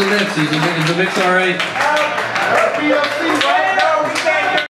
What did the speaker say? the mix. You can get into the mix, all right?